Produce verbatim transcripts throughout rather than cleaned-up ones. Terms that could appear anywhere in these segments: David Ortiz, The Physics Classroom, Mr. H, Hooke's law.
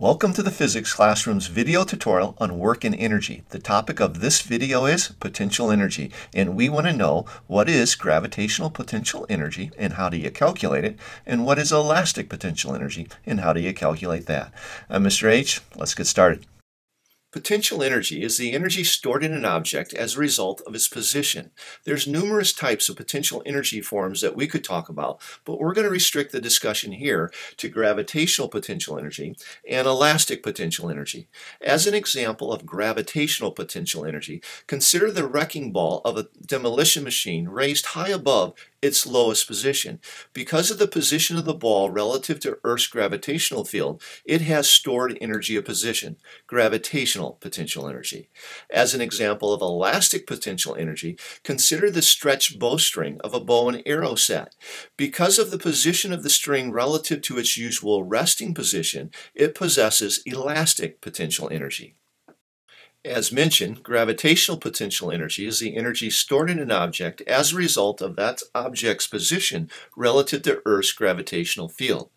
Welcome to the Physics Classroom's video tutorial on work and energy. The topic of this video is potential energy, and we want to know what is gravitational potential energy and how do you calculate it, and what is elastic potential energy and how do you calculate that. I'm Mister H. Let's get started. Potential energy is the energy stored in an object as a result of its position. There's numerous types of potential energy forms that we could talk about, but we're going to restrict the discussion here to gravitational potential energy and elastic potential energy. As an example of gravitational potential energy, consider the wrecking ball of a demolition machine raised high above its lowest position. Because of the position of the ball relative to Earth's gravitational field, it has stored energy of position, gravitational potential energy. As an example of elastic potential energy, consider the stretched bowstring of a bow and arrow set. Because of the position of the string relative to its usual resting position, it possesses elastic potential energy. As mentioned, gravitational potential energy is the energy stored in an object as a result of that object's position relative to Earth's gravitational field.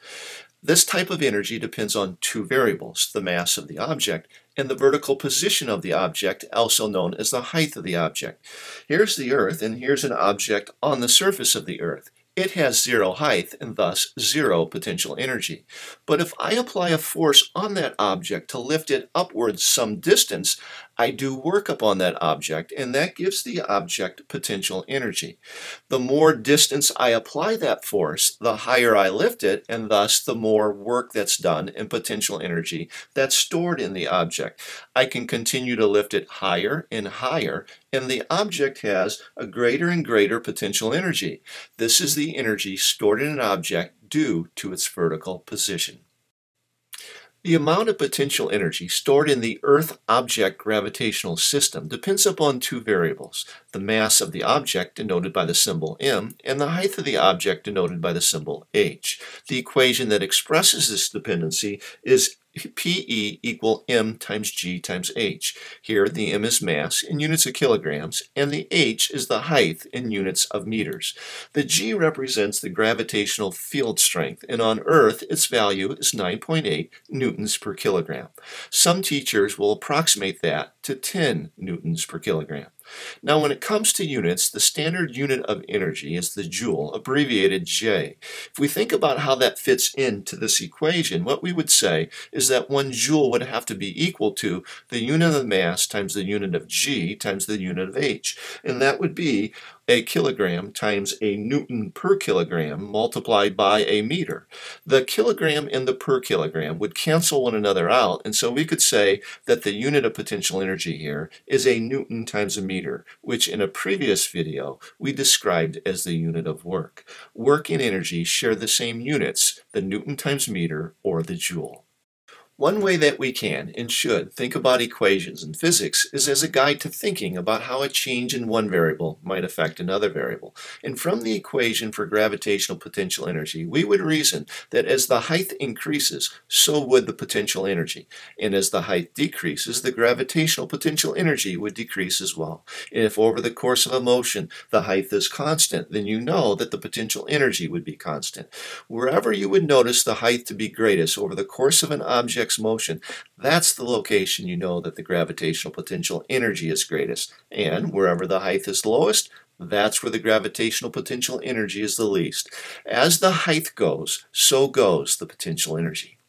This type of energy depends on two variables, the mass of the object and the vertical position of the object, also known as the height of the object. Here's the Earth, and here's an object on the surface of the Earth. It has zero height and thus zero potential energy. But if I apply a force on that object to lift it upwards some distance, I do work upon that object, and that gives the object potential energy. The more distance I apply that force, the higher I lift it, and thus the more work that's done and potential energy that's stored in the object. I can continue to lift it higher and higher, and the object has a greater and greater potential energy. This is the energy stored in an object due to its vertical position. The amount of potential energy stored in the Earth object gravitational system depends upon two variables, the mass of the object denoted by the symbol m and the height of the object denoted by the symbol h. The equation that expresses this dependency is P E equal m times g times h. Here the m is mass in units of kilograms and the h is the height in units of meters. The g represents the gravitational field strength, and on Earth its value is nine point eight newtons per kilogram. Some teachers will approximate that to ten newtons per kilogram. Now, when it comes to units, the standard unit of energy is the joule, abbreviated J. If we think about how that fits into this equation, what we would say is that one joule would have to be equal to the unit of mass times the unit of G times the unit of H, and that would be a kilogram times a newton per kilogram multiplied by a meter. The kilogram and the per kilogram would cancel one another out, and so we could say that the unit of potential energy here is a newton times a meter, which in a previous video we described as the unit of work. Work and energy share the same units, the newton times meter or the joule. One way that we can and should think about equations in physics is as a guide to thinking about how a change in one variable might affect another variable. And from the equation for gravitational potential energy, we would reason that as the height increases, so would the potential energy. And as the height decreases, the gravitational potential energy would decrease as well. And if over the course of a motion, the height is constant, then you know that the potential energy would be constant. Wherever you would notice the height to be greatest over the course of an object motion, that's the location you know that the gravitational potential energy is greatest. And wherever the height is lowest, that's where the gravitational potential energy is the least. As the height goes, so goes the potential energy.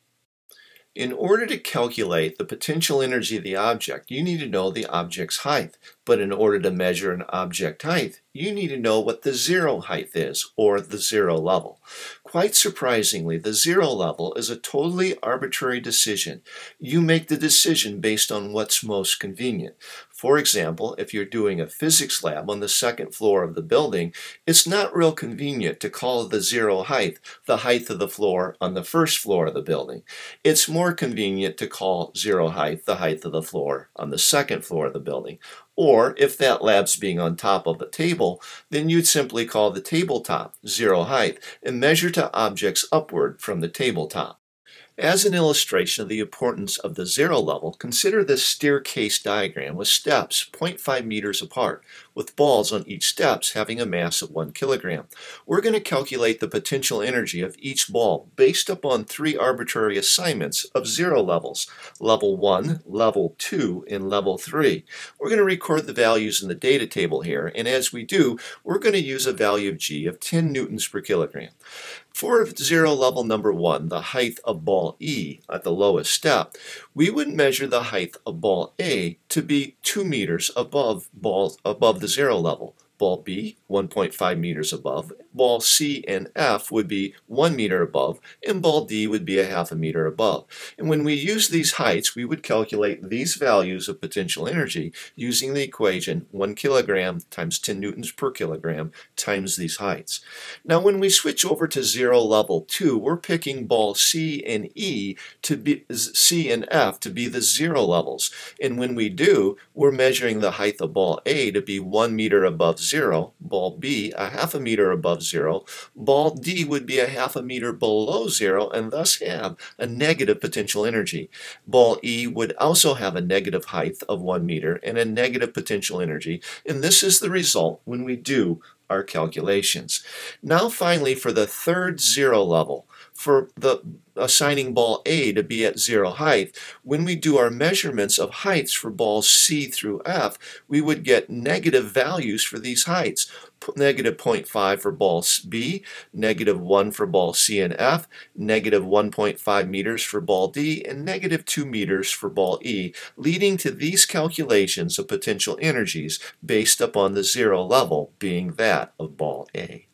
In order to calculate the potential energy of the object, you need to know the object's height. But in order to measure an object height, you need to know what the zero height is, or the zero level. Quite surprisingly, the zero level is a totally arbitrary decision. You make the decision based on what's most convenient. For example, if you're doing a physics lab on the second floor of the building, it's not real convenient to call the zero height the height of the floor on the first floor of the building. It's more convenient to call zero height the height of the floor on the second floor of the building. Or if that lab's being on top of a table, then you'd simply call the tabletop zero height and measure to objects upward from the tabletop. As an illustration of the importance of the zero level, consider this staircase diagram with steps zero point five meters apart, with balls on each steps having a mass of one kilogram. We're going to calculate the potential energy of each ball based upon three arbitrary assignments of zero levels, level one, level two, and level three. We're going to record the values in the data table here, and as we do, we're going to use a value of G of ten newtons per kilogram. For zero level number one, the height of ball E at the lowest step, we would measure the height of ball A to be two meters above, ball, above the zero level. Ball B, one point five meters above. Ball C and F would be one meter above, and ball D would be a half a meter above. And when we use these heights, we would calculate these values of potential energy using the equation one kilogram times ten newtons per kilogram times these heights. Now when we switch over to zero level two, we're picking ball C and E to be, C and F to be the zero levels. And when we do, we're measuring the height of ball A to be one meter above zero, ball B a half a meter above zero, ball D would be a half a meter below zero and thus have a negative potential energy. Ball E would also have a negative height of one meter and a negative potential energy, and this is the result when we do our calculations. Now finally, for the third zero level, for the assigning ball A to be at zero height, when we do our measurements of heights for balls C through F, we would get negative values for these heights. Negative zero point five for ball B, negative one for ball C and F, negative one point five meters for ball D, and negative two meters for ball E, leading to these calculations of potential energies based upon the zero level being that of ball A.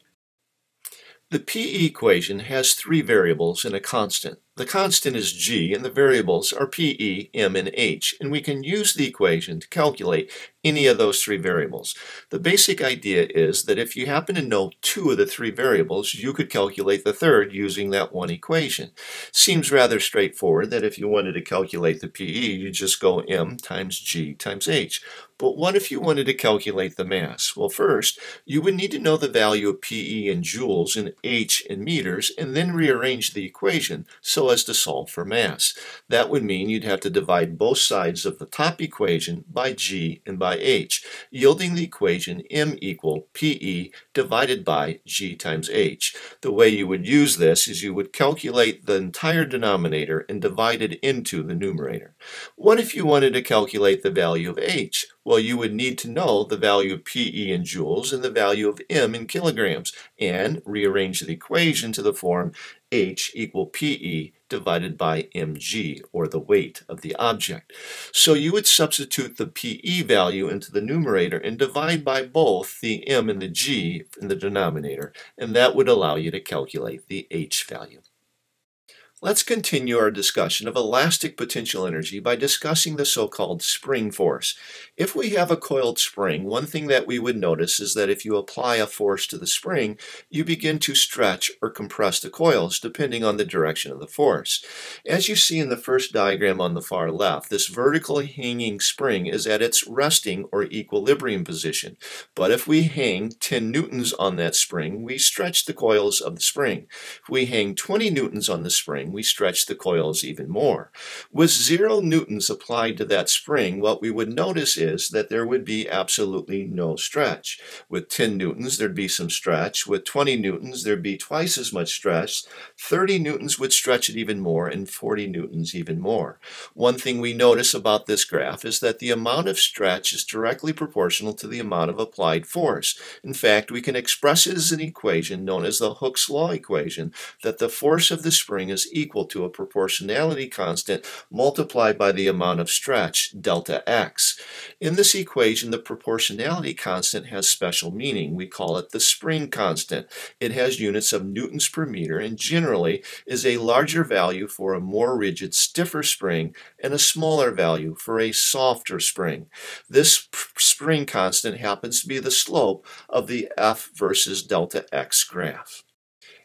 The P E equation has three variables and a constant. The constant is G and the variables are P E, M, and H, and we can use the equation to calculate any of those three variables. The basic idea is that if you happen to know two of the three variables, you could calculate the third using that one equation. Seems rather straightforward that if you wanted to calculate the P E, you just go M times G times H. But what if you wanted to calculate the mass? Well, first, you would need to know the value of P E in joules and H in meters, and then rearrange the equation so as to solve for mass. That would mean you'd have to divide both sides of the top equation by G and by H, yielding the equation M equal P E divided by G times H. The way you would use this is you would calculate the entire denominator and divide it into the numerator. What if you wanted to calculate the value of H? Well, you would need to know the value of P E in joules and the value of M in kilograms, and rearrange the equation to the form H equal P E divided by M G, or the weight of the object. So you would substitute the P E value into the numerator and divide by both the M and the G in the denominator, and that would allow you to calculate the H value. Let's continue our discussion of elastic potential energy by discussing the so-called spring force. If we have a coiled spring, one thing that we would notice is that if you apply a force to the spring, you begin to stretch or compress the coils depending on the direction of the force. As you see in the first diagram on the far left, this vertically hanging spring is at its resting or equilibrium position. But if we hang ten newtons on that spring, we stretch the coils of the spring. If we hang twenty newtons on the spring, we stretch the coils even more. With zero newtons applied to that spring, what we would notice is that there would be absolutely no stretch. With ten newtons, there'd be some stretch. With twenty newtons, there'd be twice as much stretch. thirty newtons would stretch it even more, and forty newtons even more. One thing we notice about this graph is that the amount of stretch is directly proportional to the amount of applied force. In fact, we can express it as an equation known as the Hooke's law equation, that the force of the spring is equal to a proportionality constant multiplied by the amount of stretch, delta x. In this equation, the proportionality constant has special meaning. We call it the spring constant. It has units of newtons per meter and generally is a larger value for a more rigid, stiffer spring and a smaller value for a softer spring. This spring constant happens to be the slope of the F versus delta x graph.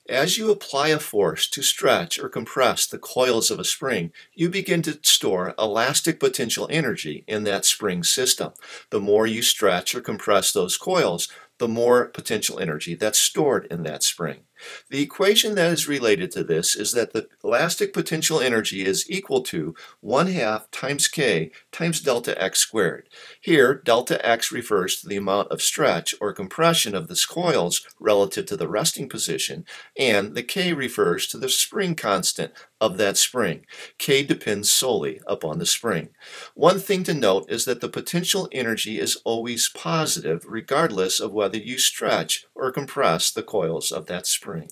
As you apply a force to stretch or compress the coils of a spring, you begin to store elastic potential energy in that spring system. The more you stretch or compress those coils, the more potential energy that's stored in that spring. The equation that is related to this is that the elastic potential energy is equal to one half times k times delta x squared. Here, delta x refers to the amount of stretch or compression of the coils relative to the resting position, and the k refers to the spring constant of that spring. K depends solely upon the spring. One thing to note is that the potential energy is always positive regardless of whether you stretch or compress the coils of that spring.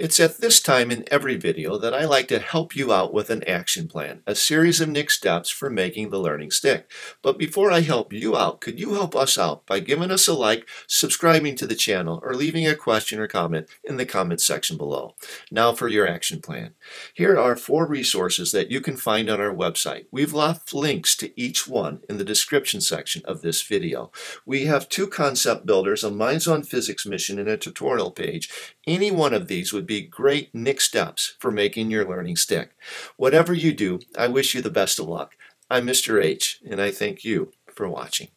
It's at this time in every video that I like to help you out with an action plan, a series of next steps for making the learning stick. But before I help you out, could you help us out by giving us a like, subscribing to the channel, or leaving a question or comment in the comment section below. Now for your action plan. Here are four resources that you can find on our website. We've left links to each one in the description section of this video. We have two concept builders, a Minds on Physics mission, and a tutorial page. Any one of these would be great next steps for making your learning stick. Whatever you do, I wish you the best of luck. I'm Mister H, and I thank you for watching.